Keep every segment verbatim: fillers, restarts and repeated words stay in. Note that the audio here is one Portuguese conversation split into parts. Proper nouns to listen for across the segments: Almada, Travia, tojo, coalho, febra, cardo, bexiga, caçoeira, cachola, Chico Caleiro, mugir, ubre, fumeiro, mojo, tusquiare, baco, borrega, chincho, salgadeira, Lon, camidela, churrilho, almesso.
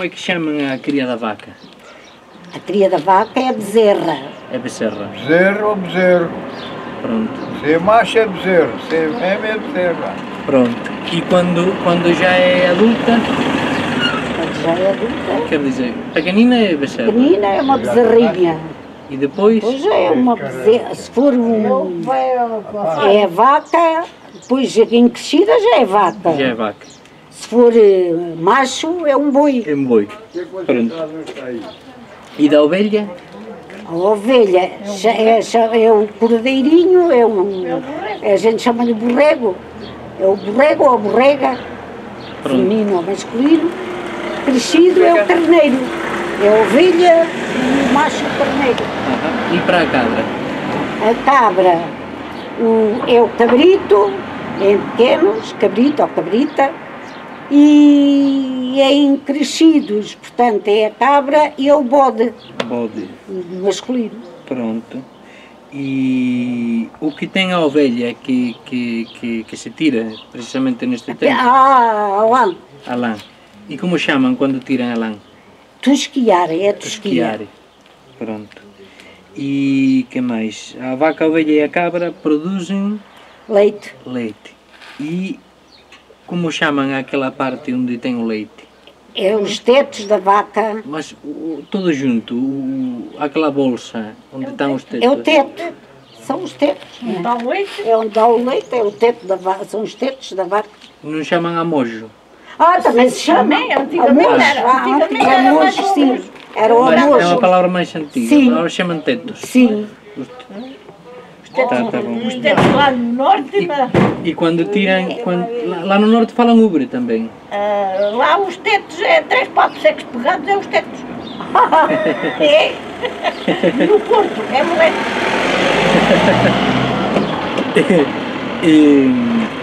Como é que chamam a cria da vaca? A cria da vaca é a bezerra. É bezerra. Bezerro ou bezerro. Pronto. Se é macho é bezerro, se é fêmea é bezerra. Pronto. E quando, quando já é adulta? Quando já é adulta. Quer dizer, pequenina é bezerra? Pequenina é uma bezerrinha. E depois? Depois é uma bezerra. Se for um... É vaca, depois em crescida já é vaca. Já é vaca. Se for macho, é um boi. É um boi. Pronto. E da ovelha? A ovelha é, é, é o cordeirinho, é um, a gente chama-lhe borrego. É o borrego ou a borrega, feminino ou masculino. Crescido é o carneiro. É a ovelha e o macho carneiro. Uhum. E para a cabra? A cabra o, é o cabrito, em pequenos, cabrito ou cabrita. E em crescidos, portanto, é a cabra e é o bode. Bode. Masculino. Pronto. E o que tem a ovelha que, que, que, que se tira, precisamente neste tempo? Ah, a lã. A lã. E como chamam quando tiram a lã? Tusquiare, é tusquiare. Pronto. E que mais? A vaca, a ovelha e a cabra produzem... Leite. Leite. E... Como chamam aquela parte onde tem o leite? É os tetos da vaca. Mas o, tudo junto, o, aquela bolsa onde é estão os tetos? É o teto, são os tetos. Onde dá o leite? É onde dá o leite, é o teto da vaca, são os tetos da vaca. Não chamam a mojo? Ah, também se chama. Também, antigamente era. Antigamente era mojo, sim. Era o mojo. É uma palavra mais antiga, sim. Agora chamam tetos. Sim. Tá, tá bom. Os tetos lá no norte... E, mas... e quando tiram... Quando, lá no norte falam ubre também. Uh, lá os tetos, é três papos secos pegados, é os tetos. É. No Porto, é moleque.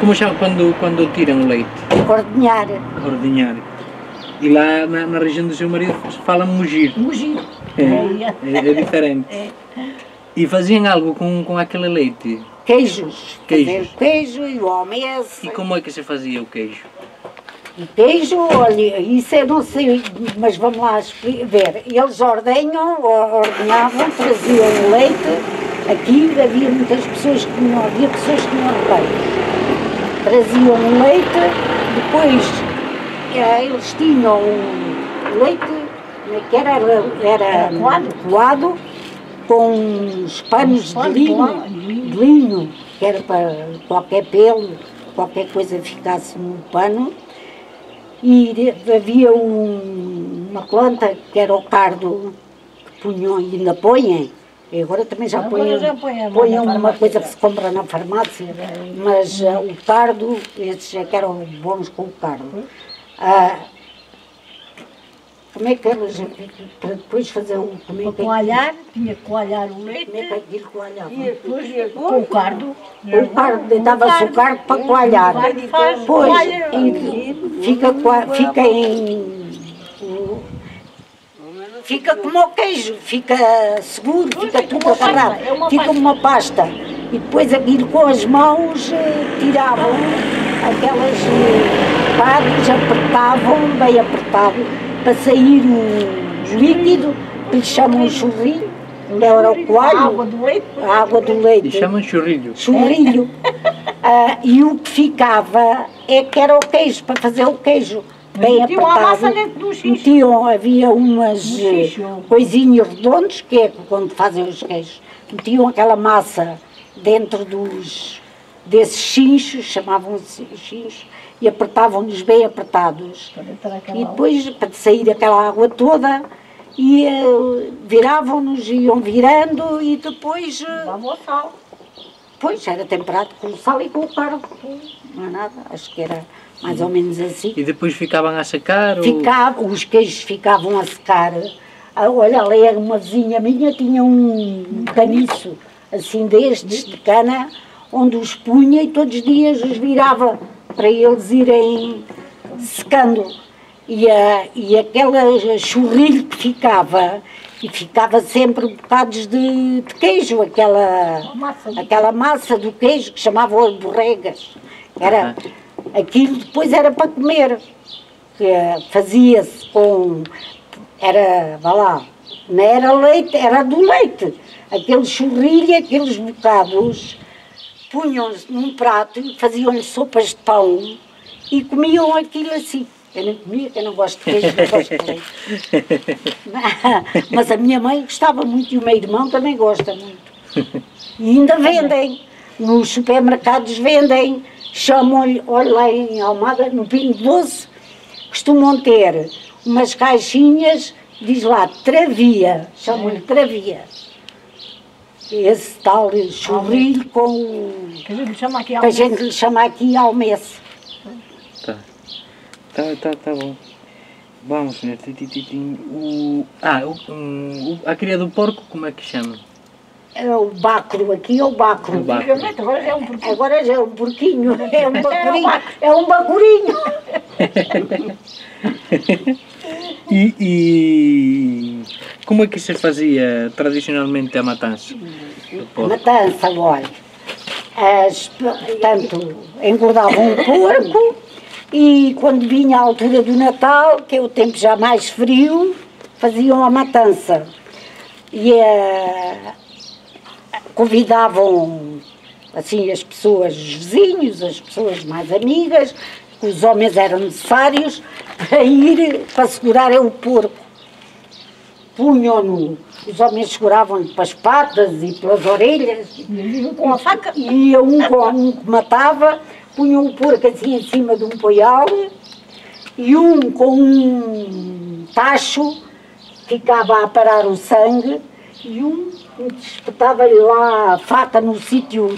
Como chamam quando, quando tiram o leite? Ordenhar. Ordenhar. E lá na, na região do seu marido falam mugir. Mugir. É, é, é diferente. É. E faziam algo com, com aquele leite? Queijos. Queijos. Queijo e o almesso. E como é que se fazia o queijo? O queijo, olha, isso eu não sei, mas vamos lá ver. Eles ordenham, ordenavam, traziam o leite. Aqui havia muitas pessoas que não havia pessoas que não leite. Traziam o leite, depois eles tinham o leite, que era, era, era coado, coado com uns panos de linho, de linho, que era para qualquer pelo, qualquer coisa ficasse no pano. E havia um, uma planta que era o cardo, que punham, ainda põem, e agora também já põem, põem uma coisa que se compra na farmácia, mas uh, o cardo, esses é que eram bons com o cardo. Uh, Como é que elas, para depois fazer um... Para coalhar, tinha que coalhar o leite. Como é que é que coalhava? E depois, e agora? Com o cardo. O cardo, dava-se o cardo para coalhar. Depois, fica, fica em... Fica como o queijo, fica seguro, fica tudo agarrado. Fica uma pasta. E depois, aquilo com as mãos, tiravam aquelas partes, apertavam, bem apertado. Para sair o líquido, que lhe chamam churrilho, que era o coalho, a água do leite, água do leite. E chamam churrilho. Churrilho. Ah, e o que ficava é que era o queijo, para fazer o queijo. Bem metiam apertado. A massa dentro do xixi. Metiam, havia umas coisinhas redondas, que é quando fazem os queijos. Metiam aquela massa dentro dos, desses chinchos, chamavam-se chinchos. E apertavam-nos bem apertados. E depois, para sair aquela água toda, viravam-nos, iam virando e depois... Levavam o sal. Pois, era temperado com o sal e com o cardo. Não é nada, acho que era mais ou menos assim. E depois ficavam a secar? Ficavam, ou... Os queijos ficavam a secar. Olha, ali era uma vizinha minha, tinha um caniço, assim destes, de cana, onde os punha e todos os dias os virava. Para eles irem secando. E, a, e aquele churrilho que ficava, e ficava sempre bocados de, de queijo, aquela massa, aquela massa do queijo que chamavam as borregas. Era, aquilo depois era para comer. que fazia-se com, era, vá lá, não era leite, era do leite. Aquele churrilho, aqueles bocados, punham-se num prato, faziam-lhe sopas de pão e comiam aquilo assim. Eu não comia, eu não gosto de queijo, não gosto de leite. Mas a minha mãe gostava muito e o meu irmão também gosta muito. E ainda vendem, nos supermercados vendem, chamam-lhe, olha lá em Almada, no Pinho Doce, costumam ter umas caixinhas, diz lá, Travia, chamam-lhe Travia. Esse tal churrilho com... Que a gente lhe chama aqui almesso. Que a gente lhe chama aqui almesso. Tá, tá, tá, tá bom. Vamos ver, o... Ah, o, um, a cria do porco, como é que chama? É o baco, aqui é o baco. O baco. Agora já é um porquinho. Agora já é um porquinho. É um bacurinho. É um bacurinho. e, e como é que se fazia tradicionalmente a matança? A matança, olha. As, portanto, engordavam um porco e quando vinha a altura do Natal, que é o tempo já mais frio, faziam a matança. E a... Convidavam, assim, as pessoas, os vizinhos, as pessoas mais amigas, que os homens eram necessários, para ir, para segurarem o porco. Punham-no, os homens seguravam-lhe pelas patas e pelas orelhas, e com a faca, e um com um que matava, punham o porco assim em cima de um poial, e um com um tacho, ficava a parar o sangue, e um espetava-lhe lá a faca no sítio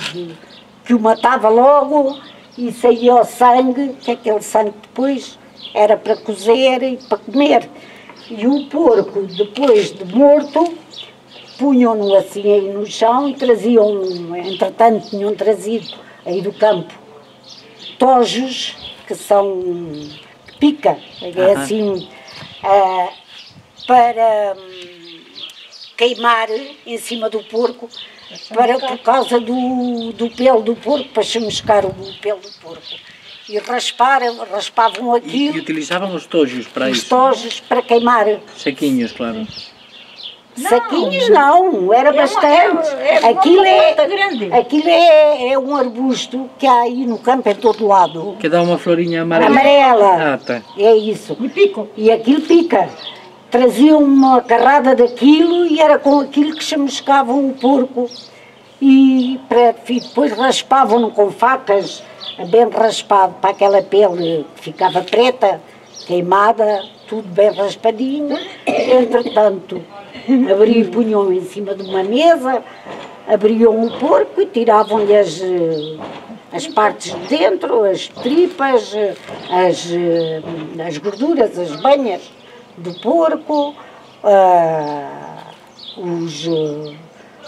que o matava logo e saía o sangue, que aquele sangue depois era para cozer e para comer. E o porco, depois de morto, punham-no assim aí no chão e traziam-no, entretanto tinham trazido aí do campo, tojos, que são, que pica, é assim, uh-huh. uh, para... queimar em cima do porco, para, por causa do, do pelo do porco, para chamuscar o pelo do porco. E rasparam, raspavam aquilo. E, e utilizavam os tojos para os isso? Os tojos para queimar. Saquinhos, claro. Não, saquinhos não, era é bastante. Uma, é, é aquilo é, grande. Aquilo é, é um arbusto que há aí no campo, em todo lado. Que dá uma florinha amarela. Amarela. Ah, tá. É isso. E pico. E aquilo pica. Traziam uma carrada daquilo e era com aquilo que chamuscavam o porco. E, para, e depois raspavam-no com facas, bem raspado, para aquela pele que ficava preta, queimada, tudo bem raspadinho. Entretanto, abriam e punham em cima de uma mesa, abriam o porco e tiravam-lhe as, as partes de dentro, as tripas, as, as gorduras, as banhas do porco, uh, os, uh,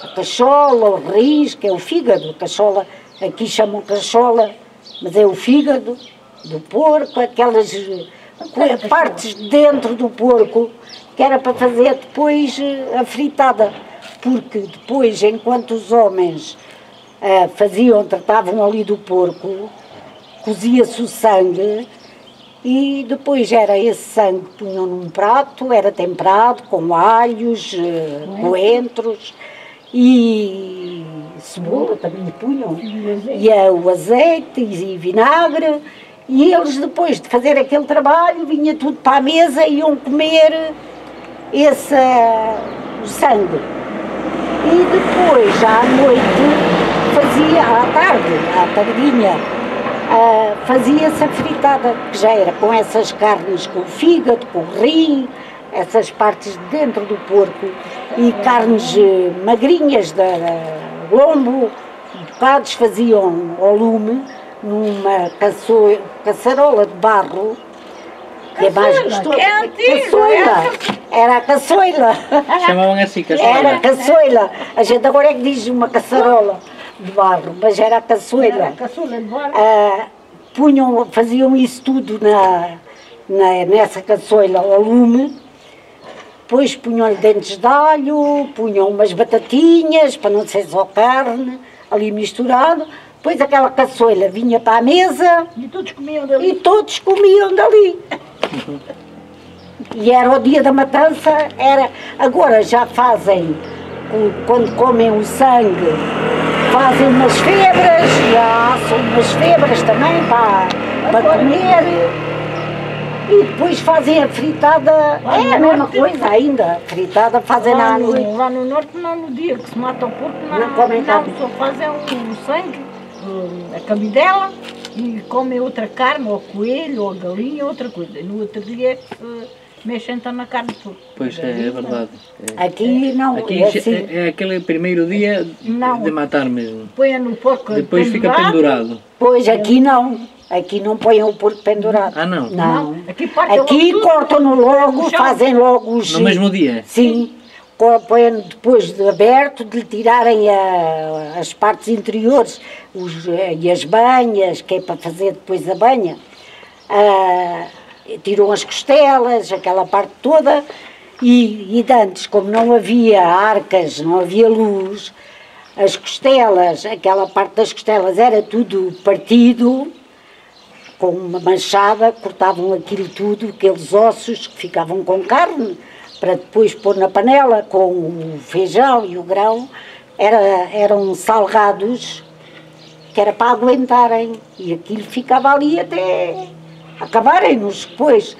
a cachola, o rins, que é o fígado, cachola, aqui chamam cachola, mas é o fígado do porco, aquelas uh, partes dentro do porco, que era para fazer depois uh, a fritada, porque depois, enquanto os homens uh, faziam, tratavam ali do porco, cozia-se o sangue, e depois era esse sangue que punham num prato, era temperado com alhos, coentros e cebola também punham, e o azeite e vinagre, e eles depois de fazer aquele trabalho, vinha tudo para a mesa e iam comer esse o sangue. E depois, à noite, fazia, à tarde, à tardinha, Uh, fazia-se a fritada, que já era com essas carnes, com o fígado, com o rim, essas partes de dentro do porco, e carnes magrinhas da lombo, bocados, faziam ao lume, numa caço, caçarola de barro, que é mais gostosa. Caçoeira. Era a caçoila. Chamavam assim caçoeira. Era a caçoila. A gente agora é que diz uma caçarola de barro, mas era a caçoeira. Ah, punham, faziam isso tudo na, na, nessa caçoeira ao lume, depois punham-lhe dentes de alho, punham umas batatinhas, para não ser só carne, ali misturado, depois aquela caçoeira vinha para a mesa e todos comiam dali. E todos comiam dali. E era o dia da matança, era... Agora já fazem, quando comem o sangue, fazem umas febras, já são umas febras também para, para comer. E depois fazem a fritada, lá é a mesma norte, coisa ainda, fritada fazem lá no, na... Lá no norte não, no dia que se mata o porco, não, não comem nada. Só fazem o sangue, a camidela, e comem outra carne, ou coelho, ou galinha, outra coisa. E no outro dia uh, mexem então na carne de porco. Pois é, é verdade. É. Aqui não. Aqui é, assim. É aquele primeiro dia não. De matar mesmo. Põe no porco depois pendurado. Fica pendurado. Pois, aqui não. Aqui não põem o porco pendurado. Ah, não? Não. não. Aqui, aqui cortam-no logo, fazem logo os... No mesmo dia? Sim. Põem depois de aberto, de lhe tirarem a, as partes interiores os, e as banhas, que é para fazer depois a banha. Ah, tiram as costelas, aquela parte toda. E, e de antes, como não havia arcas, não havia luz, as costelas, aquela parte das costelas era tudo partido, com uma machada, cortavam aquilo tudo, aqueles ossos que ficavam com carne, para depois pôr na panela com o feijão e o grão, era, eram salgados, que era para aguentarem, e aquilo ficava ali até acabarem-nos depois.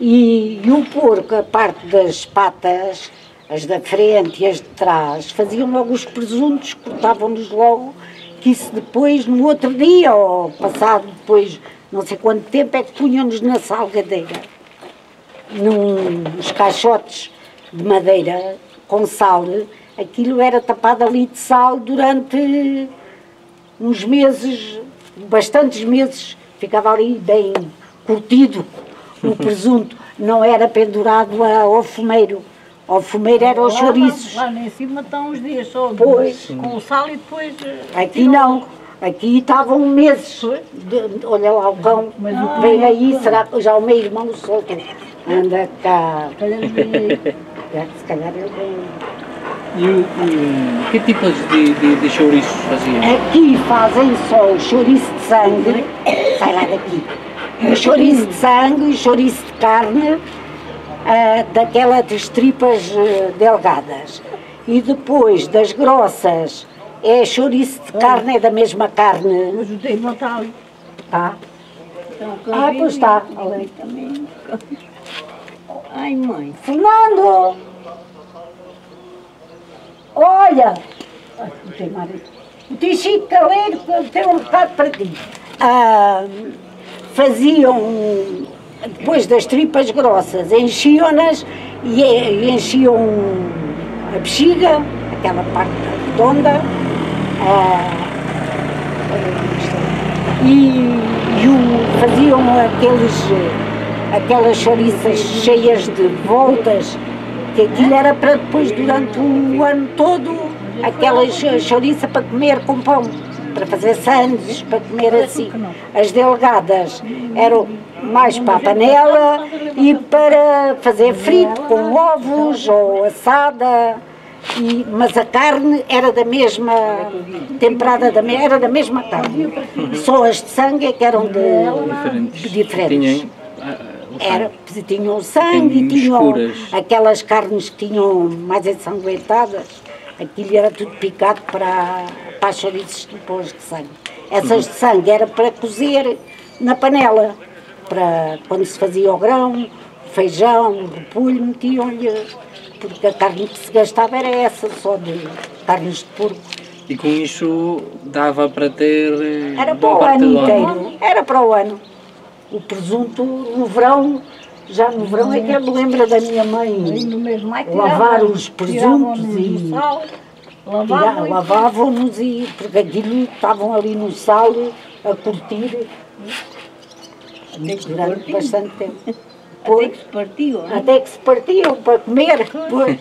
E, e o porco, a parte das patas, as da frente e as de trás, faziam logo os presuntos, cortavam-nos logo, que isso depois, no outro dia, ou passado depois, não sei quanto tempo, é que punham-nos na salgadeira, nos caixotes de madeira com sal. Aquilo era tapado ali de sal durante uns meses, bastantes meses, ficava ali bem curtido o presunto, não era pendurado ao fumeiro. Ao fumeiro era aos chouriços. Lá, lá, lá em cima estão uns dias só, depois, com o sal e depois... Aqui não. Aqui estavam meses. De, olha lá o cão, mas ah, vem aí, não. Será que já o meu irmão o soltou? Anda cá. Se calhar ele vem. E, e que tipos de, de, de chouriços faziam? Aqui fazem só o chouriço de sangue. Sai lá daqui. O chouriço de sangue, o chouriço de carne, uh, daquela das tripas uh, delgadas. E depois das grossas. É chouriço de carne, é da mesma carne. Mas o dele não está ali. Está? Ah, pois está. Ai, mãe. Fernando! Olha! O tio Chico Caleiro tem um recado para ti. Ah, faziam, depois das tripas grossas, enchiam-nas e enchiam a bexiga, aquela parte redonda, Uh, e, e o, faziam aqueles, aquelas chouriças cheias de voltas, que aquilo era para depois, durante o ano todo, aquela chouriça para comer com pão, para fazer sandes, para comer assim. As delgadas eram mais para a panela e para fazer frito com ovos ou assada. E, mas a carne era da mesma temperada, da, era da mesma carne. Só as de sangue é que eram de, de diferentes. Era, tinham o sangue e tinham aquelas carnes que tinham mais ensanguentadas. Aquilo era tudo picado para, para as chouriças depois de sangue. Essas de sangue era para cozer na panela, para quando se fazia o grão, o feijão, o repolho, metiam-lhe. Porque a carne que se gastava era essa, só de carnes de porco. E com isso dava para ter... Era para o ano inteiro, era para o ano. O presunto, no verão, já no verão é que eu me lembro da minha mãe lavar os presuntos e... Lavavam-nos e... Porque aquilo estavam ali no sal a curtir durante bastante tempo. Pois, até que se partiam. Até que se partiam para comer, pois.